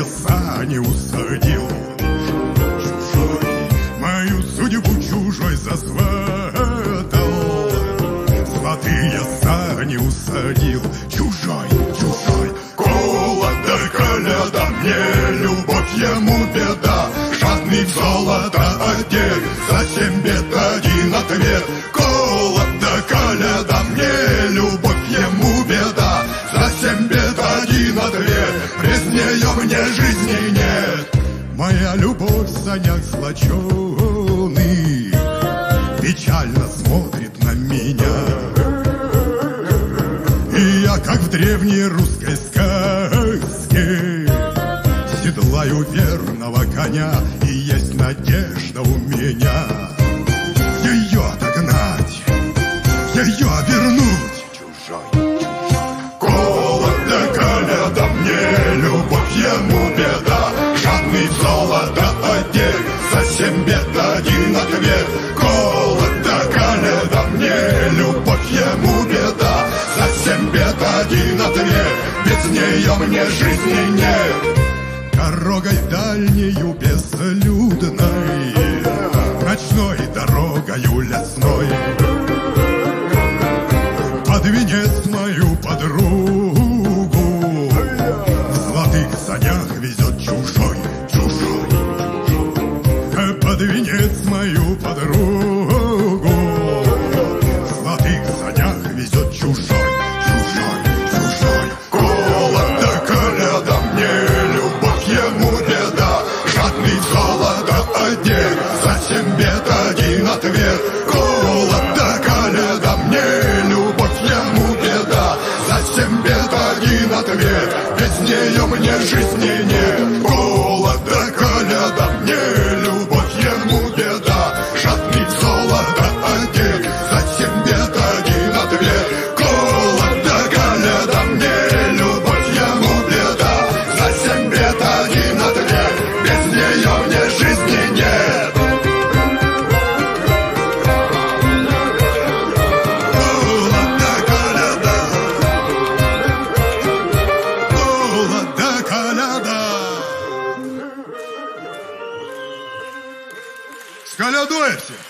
меня Саня усадил, чужой, мою судьбу чужой засватал. Сваты я Саню усадил, чужой, чужой. Колодар, коляда, мне любовь, ему беда. Жадный в золото отель, за 7 бед один ответ. Колодар, коляда, мне любовь, ему беда. За 7 бед один ответ, без нее мне жизни нет. Моя любовь в санях злоченый печально смотрит на меня. И я, как в древней русской сказке, седлаю верного коня, и есть надежда у меня ее догнать, ее вернуть. Ему беда, жадный в золото отель, за 7 бед один ответ. Колода, коляда, мне любовь, ему беда, за 7 бед один ответ, без нее мне жизни нет. Дорогой дальнею безлюдной, ночной дорогою лесной, под венец мою подругу в санях везет чужой, чужой. Под венец мою подругу в золотых санях везет чужой, чужой, чужой. Колода, коляда, мне любовь, ему беда. Жадный в золото одет, за 7 бед один ответ. Колода, коляда, мне любовь, ему беда. За 7 бед один ответ, без нее мне жизни нет. Голода, коляда, мне любовь, ему беда. Жадный в золото отель, за 7 бед один ответ. Голода, коляда, мне любовь, ему беда. За 7 бед один ответ, без нее мне жизни нет. Скалядуйте!